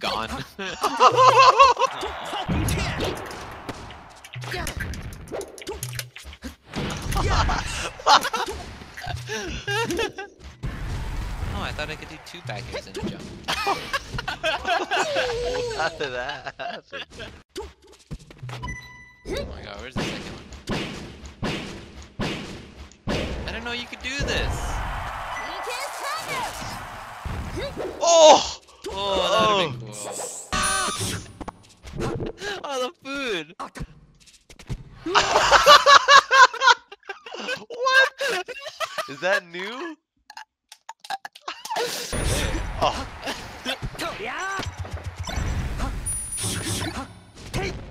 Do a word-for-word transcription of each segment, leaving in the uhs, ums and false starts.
Gone. Oh, I thought I could do two back airs in a jump. After that happened. Oh my god, where's the second one? I didn't know you could do this. Oh! Oh, that would've been cool. Oh, the food! What? Is that new? Oh.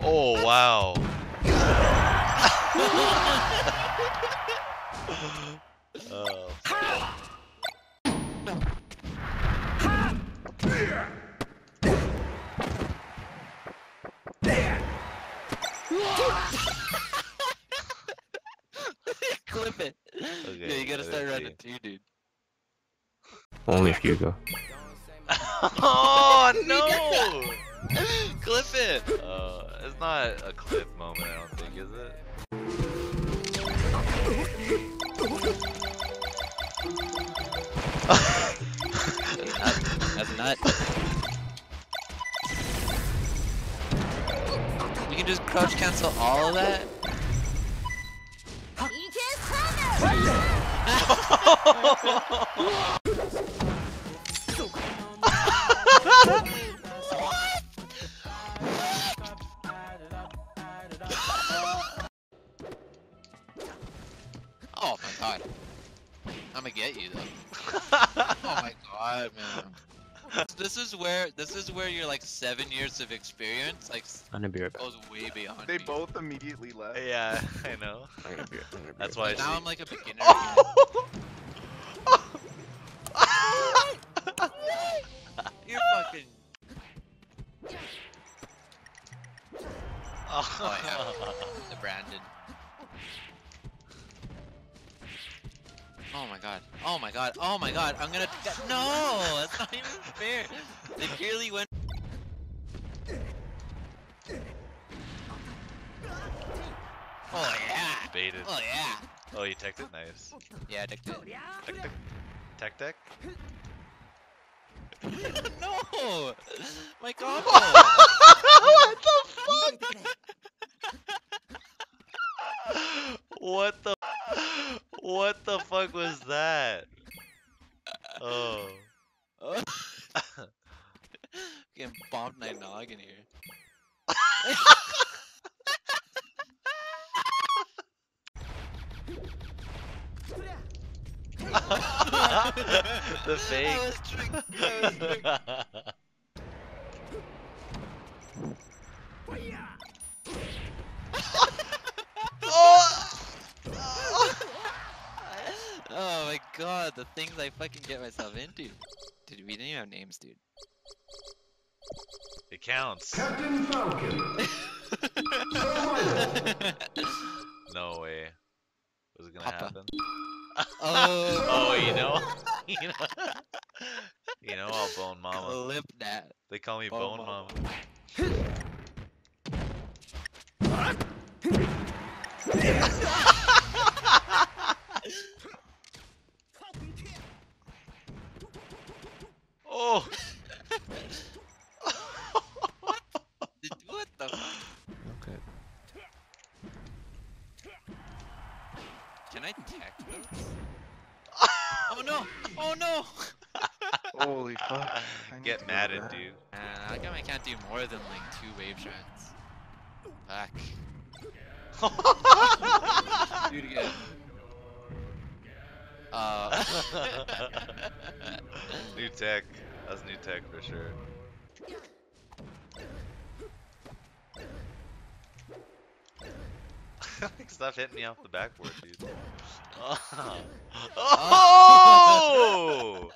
Oh, wow. Oh. Clip it. Okay, yeah, you gotta start running too, dude. Only if you go. Oh no! Clip it! Uh, it's not a clip moment, I don't think, is it? That's, that's not. You can just crouch cancel all of that? Oh my god. I'ma get you though. Oh my god, man. This is where this is where your like seven years of experience like I'm gonna be right back. Goes way beyond. They me. Both immediately left. Yeah, I know. I'm gonna be, I'm gonna be That's right. why. Now I see. I'm like a beginner. Oh. Oh. You're fucking. Oh, oh yeah. The Brandon. Oh my god. Oh my god. Oh my god. I'm gonna. No! That's not even fair. They clearly went. Oh yeah! Baited. Oh yeah! Oh, you teched it? Nice. Yeah, I teched it. Tech tech? Tech tech? No! My combo! What the fuck? What the What the fuck was that? Oh. Getting bombed my noggin here. The fake. I was tricked. I was tricked. Oh my god, the things I fucking get myself into. Dude, we didn't even have names, dude. It counts. Captain Falcon! No way. Was it gonna Papa. Happen? Oh. Oh, you know? You know? You know I'll bone mama. Clip that. They call me Bone, bone Mama. Mama. Oh. What the fuck? Okay. Can I tech those? Oh no! Oh no! Holy fuck. Get mad at dude. Uh, I think I can't do more than like two wave shots. Fuck. Do it again. Uh. New tech. That's new tech for sure. Stop hitting me off the backboard, dude. Oh! Oh!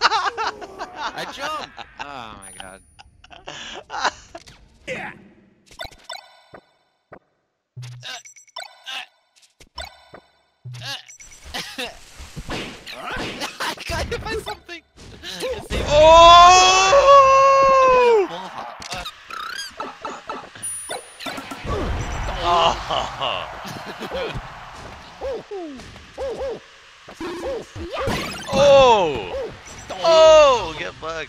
I jumped! Oh my god. Yeah. I got hit by something! Oh! Oh! Oh! Oh, get bugged.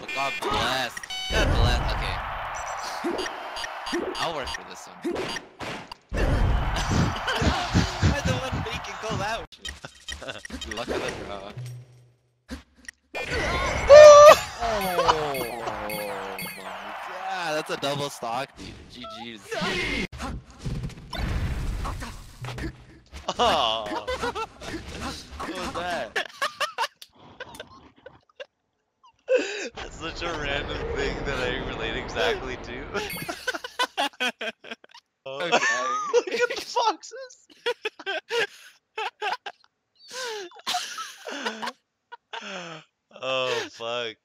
Oh, God bless. God bless. Okay. I'll work for this one. I'm the one making gold out. Luck of the draw. Oh yeah, that's a double stock, dude. G G's. Oh. What was that? That's such a random thing that I relate exactly to. Oh. Okay. Look at the foxes! Oh, fuck.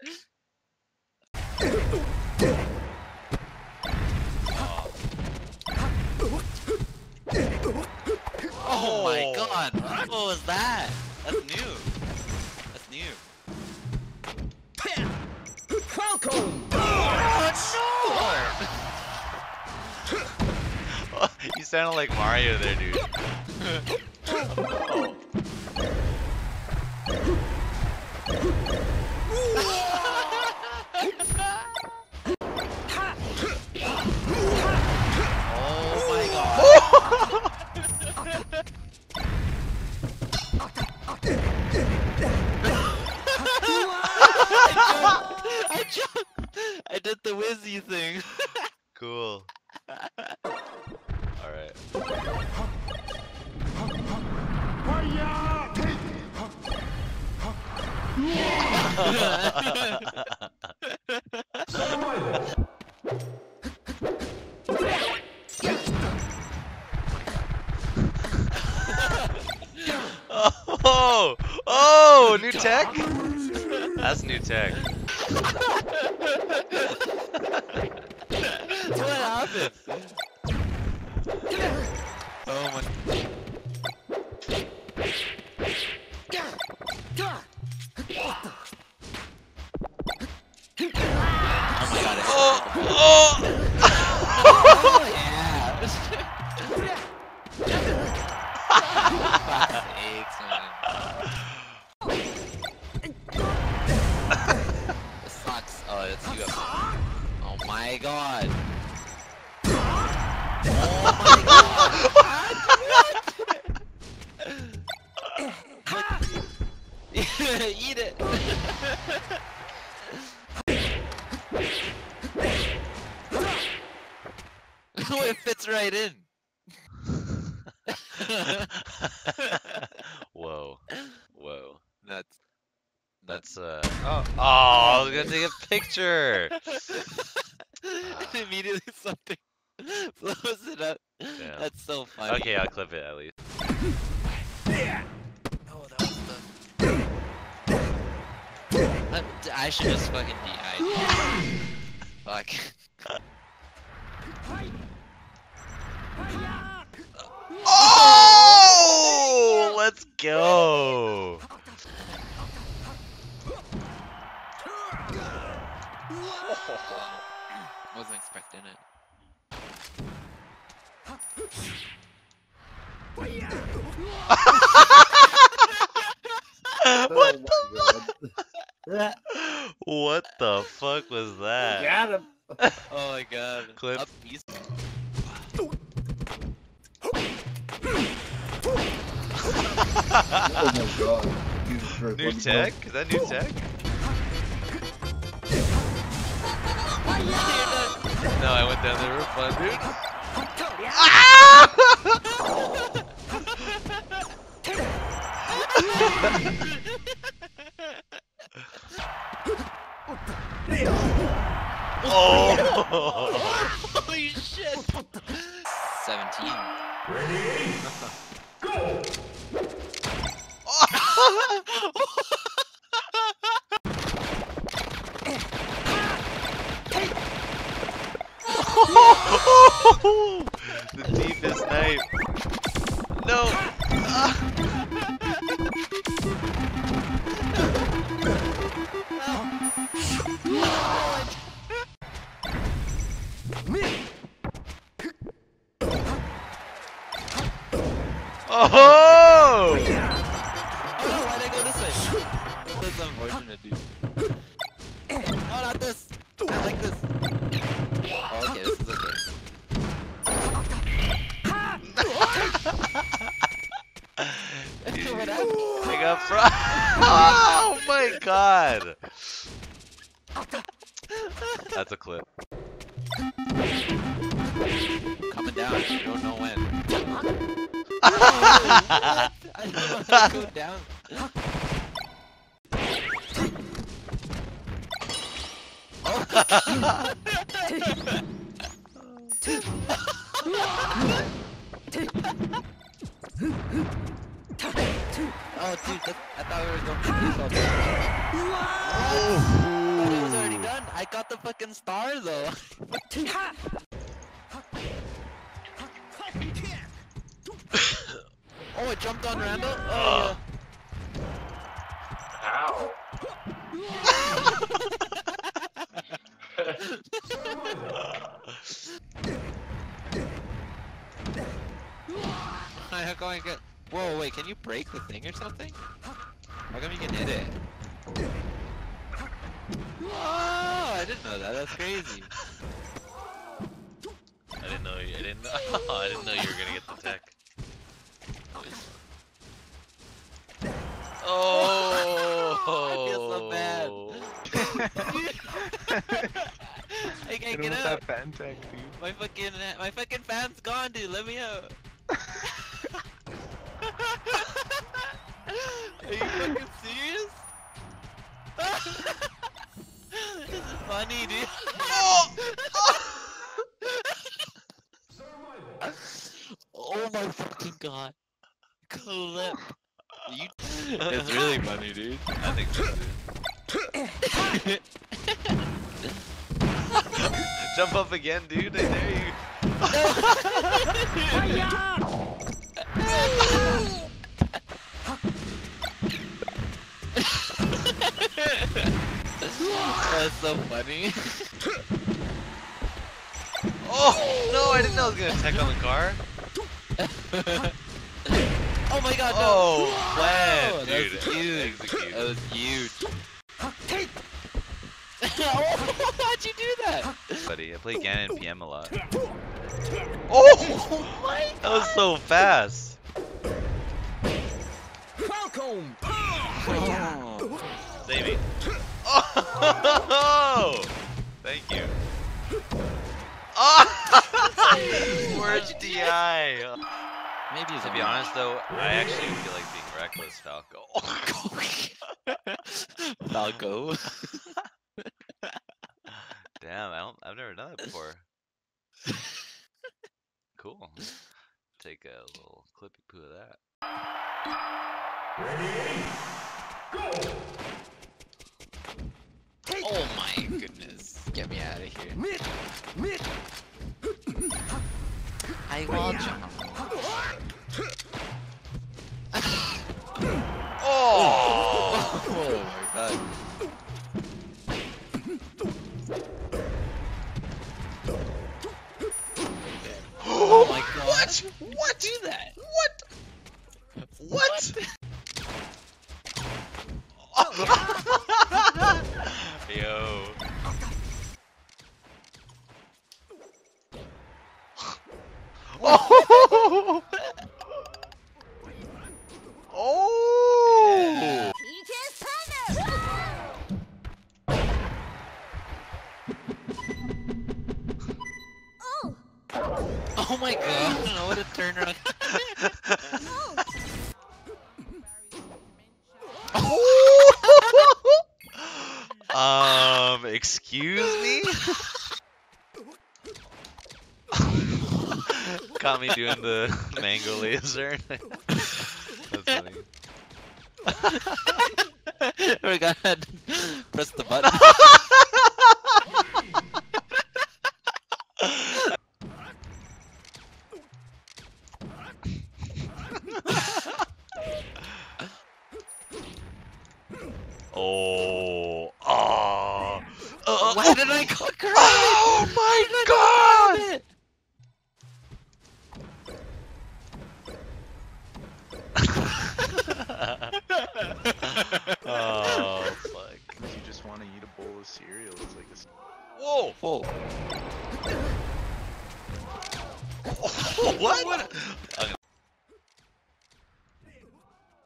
Oh, oh my god! What was that? That's new. That's new. Falco! Oh, no! You sounded like Mario there, dude. Oh. Oh my god. I jumped! I did the whizzy thing. Cool. Alright. Oh! Oh! New tech? That's new tech. What happened? Oh my. Oh my god. Oh! Oh! Oh yeah! This sucks. Oh, it's you up. Oh my god. Oh my god. Eat it. Oh, it fits right in. Whoa. Whoa. That's... That's, uh... Oh, oh I was gonna take a picture! And immediately something blows it up. Damn. That's so funny. Okay, I'll clip it at least. Yeah. Oh, that was the... I should just fucking D I. Fuck. Oh! Let's go! Wasn't expecting it. What the fuck? What the fuck was that? Got him. Oh my god. Clip. Oh my god. New tech? Is that new tech? No, I went down there for fun, dude. Oh! What the? seventeen. Ready? Go! The deepest knife. No! Oh! I don't know why they go this way. That's unfortunate, dude. Oh, not this! I like this. Oh, okay, this is okay. I got fro- Oh my god! That's a clip. Coming down, you don't know when. I don't know how to go down. Oh, dude, that, I thought we were going to do something. Oh, but it was already done. I got the fucking star, though. Oh, it jumped on Randall? Oh, yeah. Ow. How can I get... Whoa, wait, can you break the thing or something? How come you can hit it? Whoa, I didn't know that, that's crazy. I didn't know, I didn't know, I didn't know you were gonna get the tech. Oh! I feel so bad. I can't get out. That fan tech, dude. My fucking, my fucking fan's gone, dude, let me out. Are you fucking serious? This is funny, dude. Oh! Oh my fucking god. Clip. You... It's really funny, dude. I think so, dude. Jump up again, dude. I dare you. Hiya! That's so funny. Oh no! I didn't know I was gonna attack on the car. Oh my god! No. Oh, wow, dude! That was huge. That was huge. Oh, how'd you do that? Buddy, I play Ganon P M a lot. Oh my god! That was so fast. Falco! Oh. Save me. Oh! Thank you. Oh! Where's D I? Maybe to be honest though, I actually feel like being reckless, Falco. Falco. Damn, I don't. I've never done that before. Cool. Take a little clippy poo of that. Ready? Go! Oh my goodness. Get me out of here. I will jump. Oh! Oh my god. Oh my god. What? What? Do that? What? What? What? Yo. Oh! Oh! Oh my god! I don't know what a turnaround. Um, excuse me? Caught me doing the mango laser. That's funny. We're gonna press the button. Oh, oh, oh. Why did I click her? Oh my god! Oh fuck! You just want to eat a bowl of cereal. It's like this. Whoa! Whoa! Oh, what? What?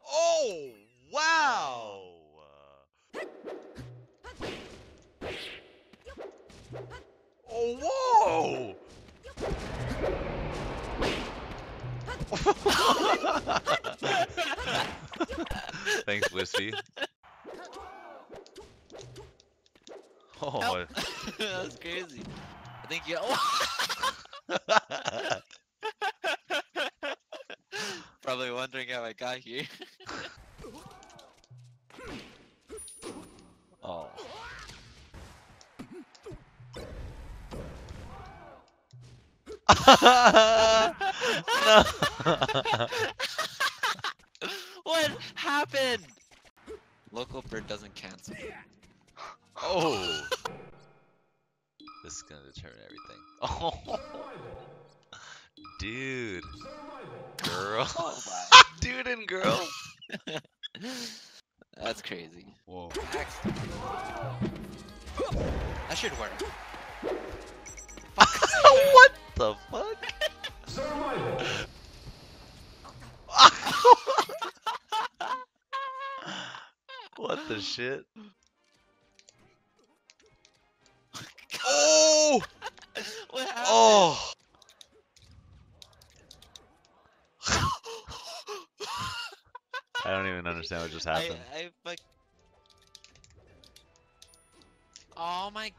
Oh wow! Oh whoa! Thanks, Wispy. Oh, that was crazy. I think you. Oh. Probably wondering how I got here. Oh. No. What happened? Local bird doesn't cancel. Oh. This is gonna determine everything. Oh. Dude. Girl. Oh, dude and girl. That's crazy. Whoa. That should work. What the fuck? What the shit? Oh! What happened? Oh! I don't even understand what just happened. I, I fuck... Oh my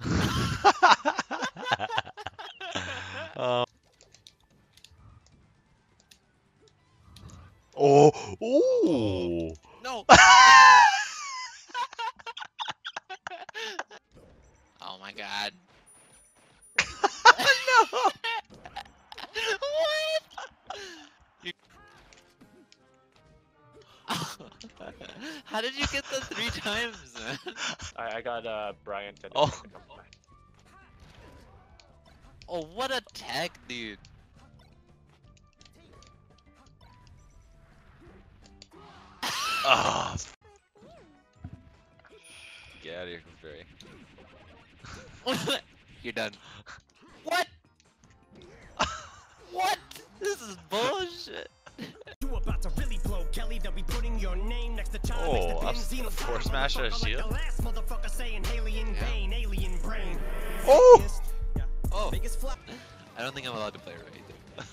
god. um. Oh! Ooh! No! Oh my god. No! What? How did you get the three times, man? I, I got uh, Brian to oh. Oh, what a tech, dude. Ah! Get out of here, Victoria. You're done. What? What? This is bullshit. You about to really blow, Kelly. They'll be putting your name next to China. Oh, I've four smash a shield. Oh! Oh! I don't think I'm allowed to play right either.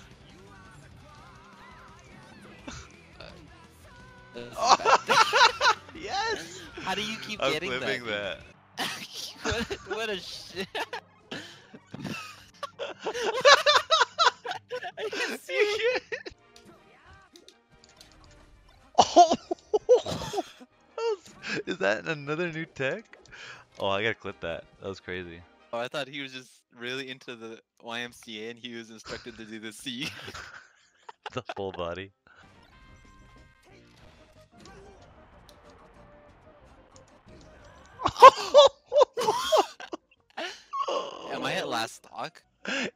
uh, oh. Yes! How do you keep I'm getting that? that. What, what a shit! I can see it. Oh, is that another new tech? Oh, I gotta clip that. That was crazy. Oh, I thought he was just really into the Y M C A and he was instructed to do the C. The full body. Am I at last stock?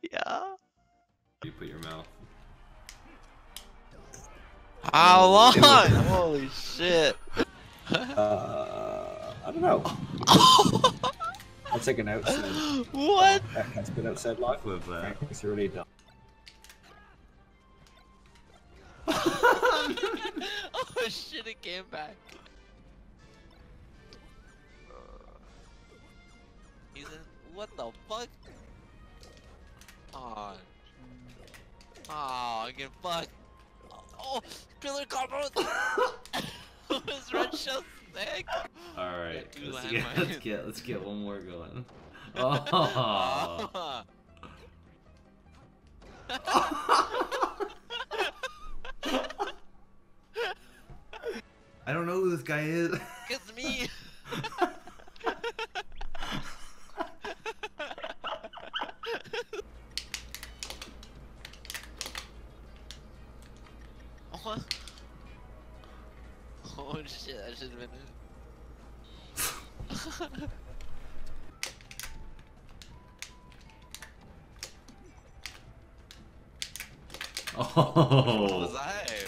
Yeah. You put your mouth. How long? Holy shit. Uh, I don't know. I'll take a note. What? That has been outside live with that. It's really dumb. Oh shit, it came back. He's in, what the fuck? Oh, oh, I get fucked. Oh, pillar combo. His red shell sick. All right, let's get, let's get let's get one more going. Oh. guy is. It's me. What? Oh shit, I should've been in. Oh, was I?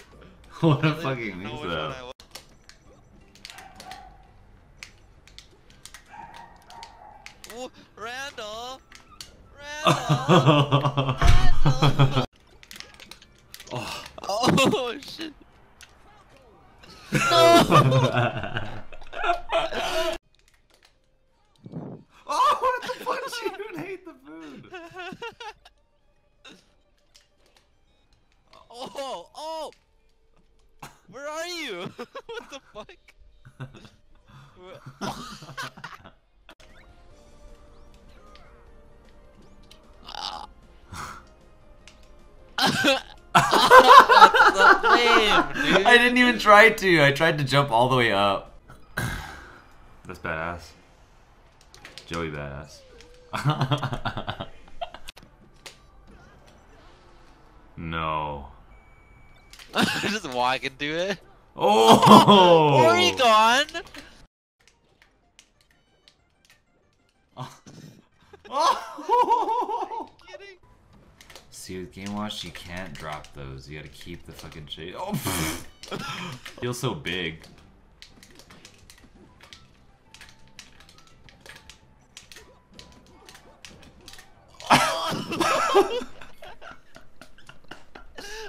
What a fucking loser. Ooh, Randall! Randall! Randall! Oh. Oh shit! No! Oh, what the fuck? She even ate the food! Oh! Oh! Where are you? What the fuck? Dude. I didn't even try to. I tried to jump all the way up. That's badass. Joey Badass. No. Just walk into it. Oh! Where are you gone? Oh. Oh. See, with Game Watch, you can't drop those. You gotta keep the fucking shade. Oh, feels so big.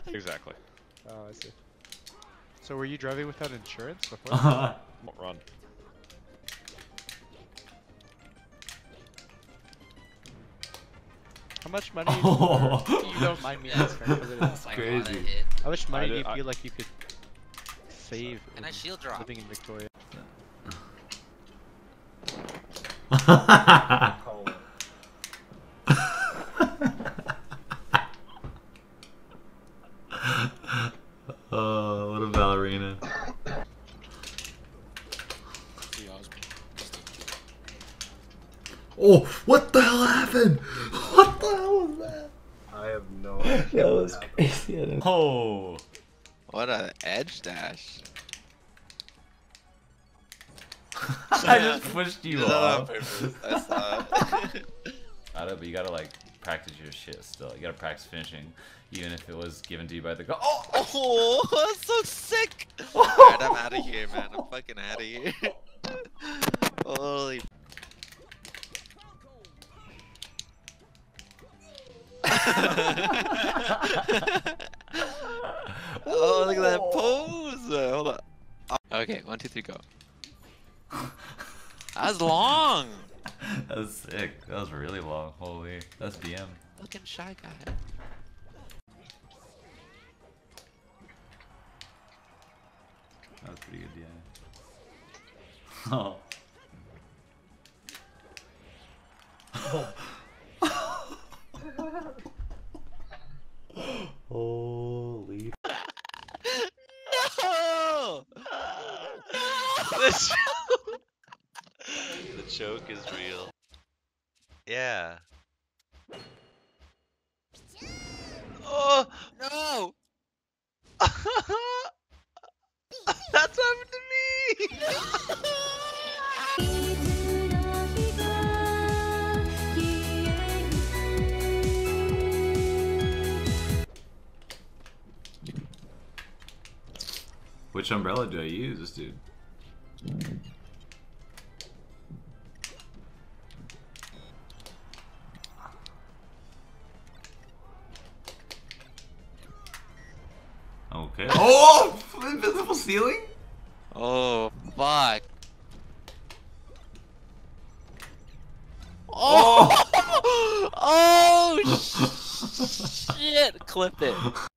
Exactly. Oh, I see. So, were you driving without insurance before? Uh-huh. Run. How much money oh. do you, you don't mind me asking? That's crazy. How much money do you feel like you could save and I shield drop. Living in Victoria? Oh, what a ballerina. Oh, what the hell happened? What the hell was that? I have no idea. That was crazy. Oh, what an edge dash! I just pushed you off. I saw it. I don't, but you gotta like practice your shit still. You gotta practice finishing, even if it was given to you by the go. Oh, oh, that's so sick! Alright, I'm out of here, man. I'm fucking out of here. Holy. Oh, look at that pose! Uh, hold on. Okay, one, two, three, go. That was long! That was sick. That was really long. Holy. That's P M. Fucking shy guy. That was pretty good, yeah. Oh. Oh. Holy. No! The choke. The choke is real. Yeah. Oh no! That's happened to me! Which umbrella do I use, dude? Okay. Oh! Invisible ceiling? Oh, fuck. Oh! Oh, shit! Clip it.